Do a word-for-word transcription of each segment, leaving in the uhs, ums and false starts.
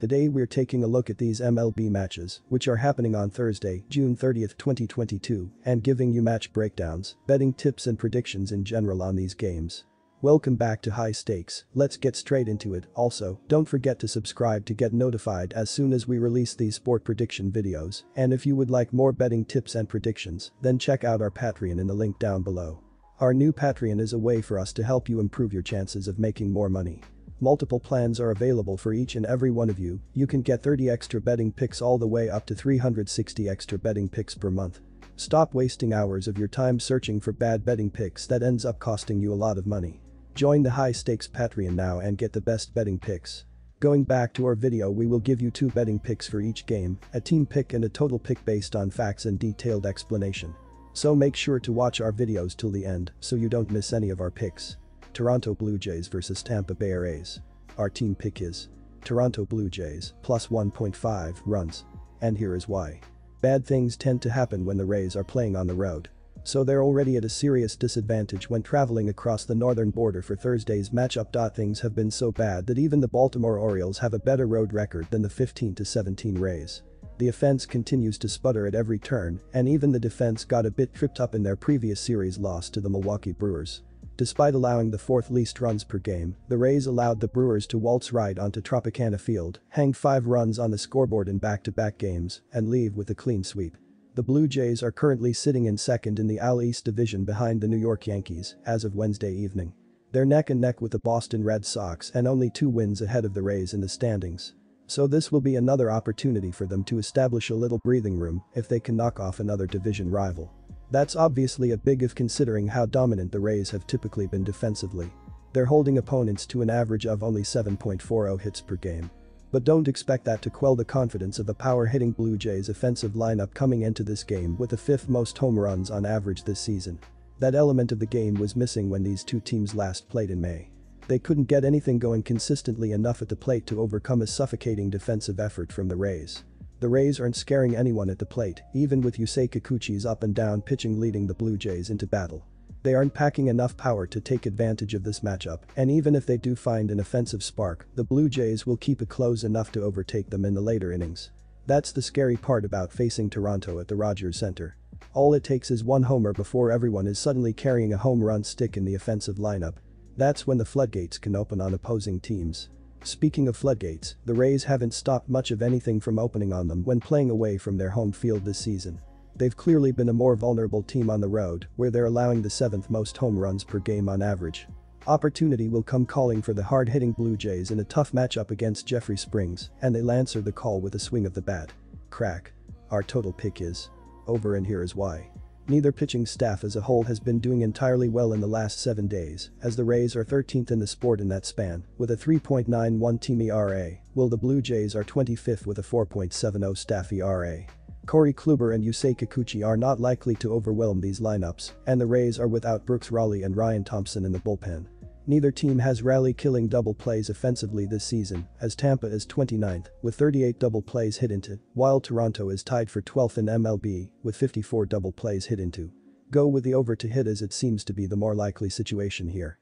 Today we're taking a look at these M L B matches, which are happening on Thursday, June thirtieth, twenty twenty-two, and giving you match breakdowns, betting tips and predictions in general on these games. Welcome back to High Stakes, let's get straight into it. Also, don't forget to subscribe to get notified as soon as we release these sport prediction videos, and if you would like more betting tips and predictions, then check out our Patreon in the link down below. Our new Patreon is a way for us to help you improve your chances of making more money. Multiple plans are available for each and every one of you. You can get thirty extra betting picks all the way up to three hundred sixty extra betting picks per month. Stop wasting hours of your time searching for bad betting picks that ends up costing you a lot of money. Join the High Stakes Patreon now and get the best betting picks. Going back to our video, we will give you two betting picks for each game, a team pick and a total pick based on facts and detailed explanation. So make sure to watch our videos till the end so you don't miss any of our picks. Toronto Blue Jays versus Tampa Bay Rays. Our team pick is Toronto Blue Jays plus one point five runs. And here is why. Bad things tend to happen when the Rays are playing on the road. So they're already at a serious disadvantage when traveling across the northern border for Thursday's matchup. Things have been so bad that even the Baltimore Orioles have a better road record than the fifteen to seventeen Rays. The offense continues to sputter at every turn, and even the defense got a bit tripped up in their previous series loss to the Milwaukee Brewers. Despite allowing the fourth least runs per game, the Rays allowed the Brewers to waltz right onto Tropicana Field, hang five runs on the scoreboard in back-to-back games, and leave with a clean sweep. The Blue Jays are currently sitting in second in the A L East division behind the New York Yankees as of Wednesday evening. They're neck and neck with the Boston Red Sox and only two wins ahead of the Rays in the standings. So this will be another opportunity for them to establish a little breathing room if they can knock off another division rival. That's obviously a big if considering how dominant the Rays have typically been defensively. They're holding opponents to an average of only seven point four zero hits per game. But don't expect that to quell the confidence of the power-hitting Blue Jays offensive lineup coming into this game with the fifth most home runs on average this season. That element of the game was missing when these two teams last played in May. They couldn't get anything going consistently enough at the plate to overcome a suffocating defensive effort from the Rays. The Rays aren't scaring anyone at the plate, even with Yusei Kikuchi's up and down pitching leading the Blue Jays into battle. They aren't packing enough power to take advantage of this matchup, and even if they do find an offensive spark, the Blue Jays will keep it close enough to overtake them in the later innings. That's the scary part about facing Toronto at the Rogers Center. All it takes is one homer before everyone is suddenly carrying a home run stick in the offensive lineup. That's when the floodgates can open on opposing teams. Speaking of floodgates, the Rays haven't stopped much of anything from opening on them when playing away from their home field this season. They've clearly been a more vulnerable team on the road, where they're allowing the seventh most home runs per game on average. Opportunity will come calling for the hard-hitting Blue Jays in a tough matchup against Jeffrey Springs, and they'll answer the call with a swing of the bat. Crack. Our total pick is over, and here is why. Neither pitching staff as a whole has been doing entirely well in the last seven days, as the Rays are thirteenth in the sport in that span, with a three point nine one team E R A, while the Blue Jays are twenty-fifth with a four point seven zero staff E R A. Corey Kluber and Yusei Kikuchi are not likely to overwhelm these lineups, and the Rays are without Brooks Raley and Ryan Thompson in the bullpen. Neither team has rally-killing double plays offensively this season, as Tampa is twenty-ninth, with thirty-eight double plays hit into, while Toronto is tied for twelfth in M L B, with fifty-four double plays hit into. Go with the over to hit as it seems to be the more likely situation here.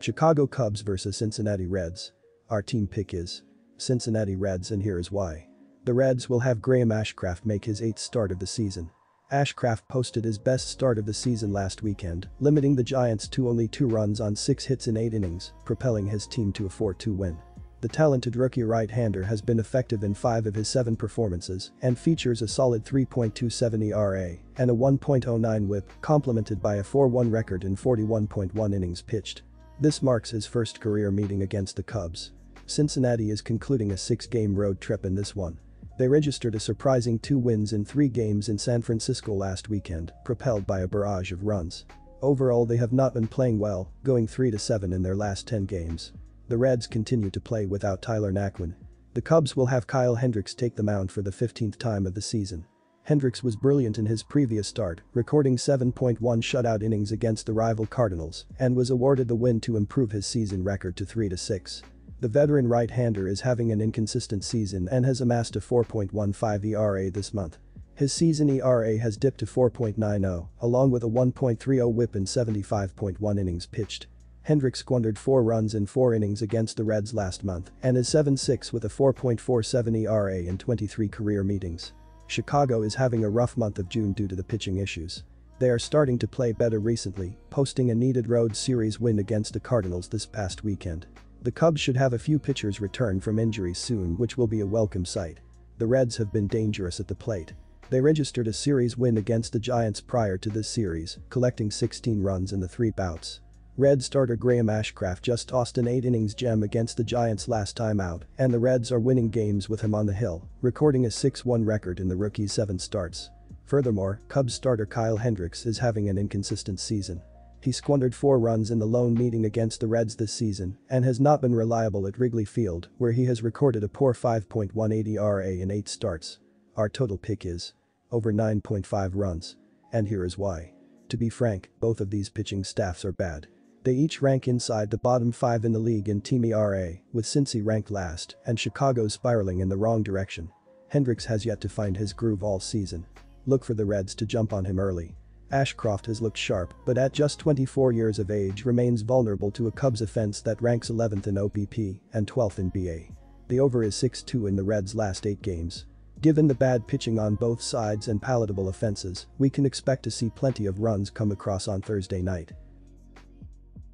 Chicago Cubs versus Cincinnati Reds. Our team pick is Cincinnati Reds, and here is why. The Reds will have Graham Ashcraft make his eighth start of the season. Ashcraft posted his best start of the season last weekend, limiting the Giants to only two runs on six hits in eight innings, propelling his team to a four two win. The talented rookie right-hander has been effective in five of his seven performances and features a solid three point two seven E R A and a one point oh nine whip, complemented by a four one record in forty-one point one innings pitched. This marks his first career meeting against the Cubs. Cincinnati is concluding a six-game road trip in this one. They registered a surprising two wins in three games in San Francisco last weekend, propelled by a barrage of runs. Overall, they have not been playing well, going three to seven in their last ten games. The Reds continue to play without Tyler Naquin. The Cubs will have Kyle Hendricks take the mound for the fifteenth time of the season. Hendricks was brilliant in his previous start, recording seven point one shutout innings against the rival Cardinals, and was awarded the win to improve his season record to three to six. The veteran right-hander is having an inconsistent season and has amassed a four point one five E R A this month. His season E R A has dipped to four point nine zero, along with a one point three zero whip in seventy-five point one innings pitched. Hendricks squandered four runs in four innings against the Reds last month and is seven six with a four point four seven E R A in twenty-three career meetings. Chicago is having a rough month of June due to the pitching issues. They are starting to play better recently, posting a needed road series win against the Cardinals this past weekend. The Cubs should have a few pitchers return from injuries soon, which will be a welcome sight. The Reds have been dangerous at the plate. They registered a series win against the Giants prior to this series, collecting sixteen runs in the three bouts. Red starter Graham Ashcraft just tossed an eight innings gem against the Giants last time out, and the Reds are winning games with him on the hill, recording a six one record in the rookie's seven starts. Furthermore, Cubs starter Kyle Hendricks is having an inconsistent season. He squandered four runs in the lone meeting against the Reds this season and has not been reliable at Wrigley Field, where he has recorded a poor five point one eight E R A in eight starts. Our total pick is over nine point five runs. And here is why. To be frank, both of these pitching staffs are bad. They each rank inside the bottom five in the league in team E R A, with Cincy ranked last and Chicago spiraling in the wrong direction. Hendricks has yet to find his groove all season. Look for the Reds to jump on him early. Ashcraft has looked sharp, but at just twenty-four years of age remains vulnerable to a Cubs offense that ranks eleventh in O B P and twelfth in B A. The over is six two in the Reds' last eight games. Given the bad pitching on both sides and palatable offenses, we can expect to see plenty of runs come across on Thursday night.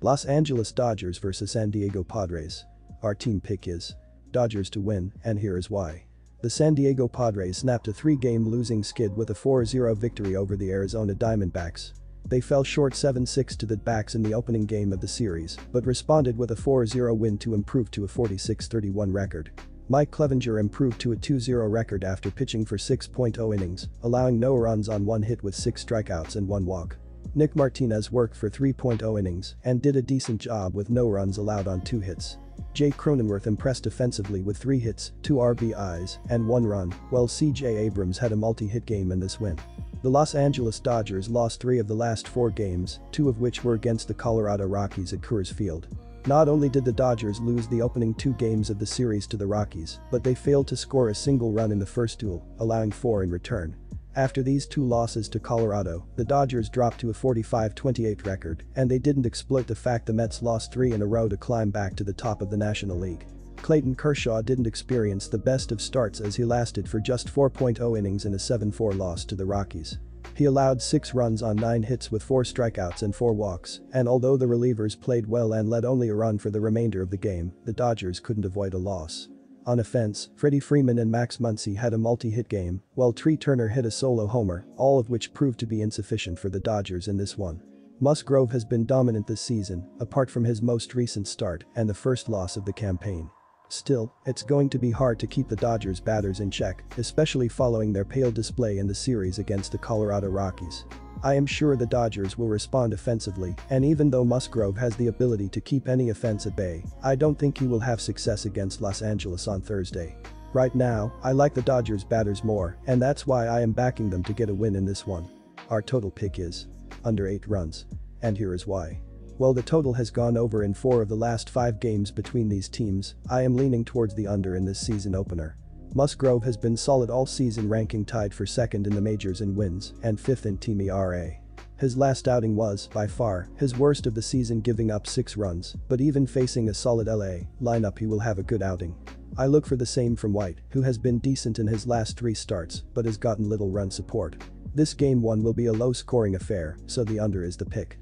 Los Angeles Dodgers versus San Diego Padres. Our team pick is Dodgers to win, and here is why. The San Diego Padres snapped a three-game losing skid with a four zero victory over the Arizona Diamondbacks. They fell short seven six to the backs in the opening game of the series, but responded with a four zero win to improve to a forty-six thirty-one record. Mike Clevenger improved to a two zero record after pitching for six point oh innings, allowing no runs on one hit with six strikeouts and one walk. Nick Martinez worked for three point oh innings and did a decent job with no runs allowed on two hits. Jay Cronenworth impressed offensively with three hits, two R B Is, and one run, while C J Abrams had a multi-hit game in this win. The Los Angeles Dodgers lost three of the last four games, two of which were against the Colorado Rockies at Coors Field. Not only did the Dodgers lose the opening two games of the series to the Rockies, but they failed to score a single run in the first duel, allowing four in return. After these two losses to Colorado, the Dodgers dropped to a forty-five twenty-eight record, and they didn't exploit the fact the Mets lost three in a row to climb back to the top of the National League. Clayton Kershaw didn't experience the best of starts as he lasted for just four point oh innings in a seven four loss to the Rockies. He allowed six runs on nine hits with four strikeouts and four walks, and although the relievers played well and led only a run for the remainder of the game, the Dodgers couldn't avoid a loss. On offense, Freddie Freeman and Max Muncy had a multi-hit game, while Trey Turner hit a solo homer, all of which proved to be insufficient for the Dodgers in this one. Musgrove has been dominant this season, apart from his most recent start and the first loss of the campaign. Still, it's going to be hard to keep the Dodgers' batters in check, especially following their pale display in the series against the Colorado Rockies. I am sure the Dodgers will respond offensively, and even though Musgrove has the ability to keep any offense at bay, I don't think he will have success against Los Angeles on Thursday. Right now, I like the Dodgers batters more, and that's why I am backing them to get a win in this one. Our total pick is under eight runs. And here is why. While the total has gone over in four of the last five games between these teams, I am leaning towards the under in this season opener. Musgrove has been solid all season, ranking tied for second in the majors in wins and fifth in team E R A. His last outing was, by far, his worst of the season, giving up six runs, but even facing a solid L A lineup he will have a good outing. I look for the same from White, who has been decent in his last three starts but has gotten little run support. This game one will be a low-scoring affair, so the under is the pick.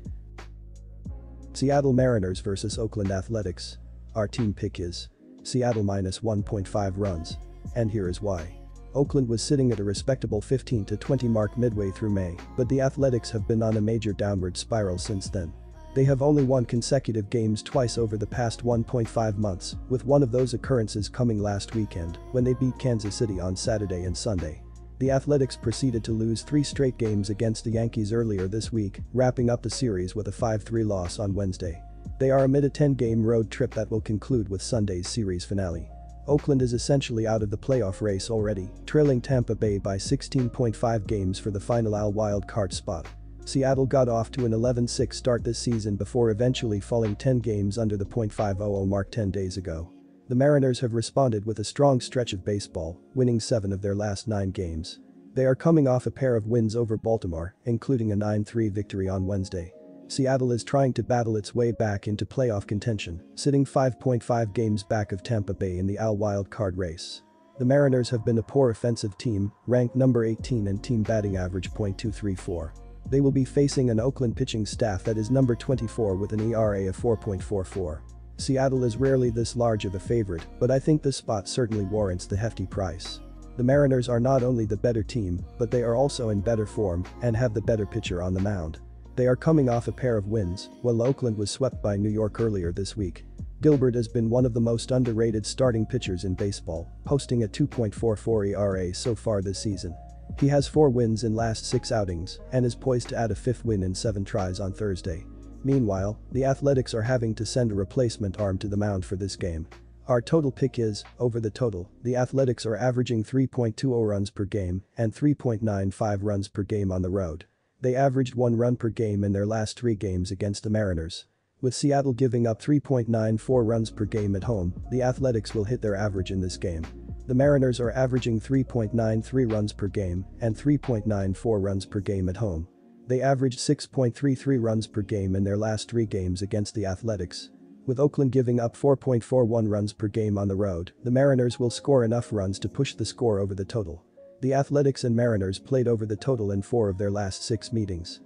Seattle Mariners versus Oakland Athletics. Our team pick is Seattle minus one point five runs. And here is why. Oakland was sitting at a respectable fifteen to twenty mark midway through May, but the Athletics have been on a major downward spiral since then. They have only won consecutive games twice over the past one point five months, with one of those occurrences coming last weekend when they beat Kansas City on Saturday and Sunday. The Athletics proceeded to lose three straight games against the Yankees earlier this week, wrapping up the series with a five three loss on Wednesday. They are amid a ten game road trip that will conclude with Sunday's series finale. Oakland is essentially out of the playoff race already, trailing Tampa Bay by sixteen point five games for the final A L wild card spot. Seattle got off to an eleven six start this season before eventually falling ten games under the point five oh oh mark ten days ago. The Mariners have responded with a strong stretch of baseball, winning seven of their last nine games. They are coming off a pair of wins over Baltimore, including a nine three victory on Wednesday. Seattle is trying to battle its way back into playoff contention, sitting five point five games back of Tampa Bay in the A L wild card race. The Mariners have been a poor offensive team, ranked number eighteen in team batting average point two three four. They will be facing an Oakland pitching staff that is number twenty-four with an E R A of four point four four. Seattle is rarely this large of a favorite, but I think this spot certainly warrants the hefty price. The Mariners are not only the better team, but they are also in better form and have the better pitcher on the mound. They are coming off a pair of wins, while Oakland was swept by New York earlier this week. Gilbert has been one of the most underrated starting pitchers in baseball, posting a two point four four E R A so far this season. He has four wins in last six outings and is poised to add a fifth win in seven tries on Thursday. Meanwhile, the Athletics are having to send a replacement arm to the mound for this game. Our total pick is, over the total, the Athletics are averaging three point two zero runs per game and three point nine five runs per game on the road. They averaged one run per game in their last three games against the Mariners. With Seattle giving up three point nine four runs per game at home, the Athletics will hit their average in this game. The Mariners are averaging three point nine three runs per game and three point nine four runs per game at home. They averaged six point three three runs per game in their last three games against the Athletics. With Oakland giving up four point four one runs per game on the road, the Mariners will score enough runs to push the score over the total. The Athletics and Mariners played over the total in four of their last six meetings.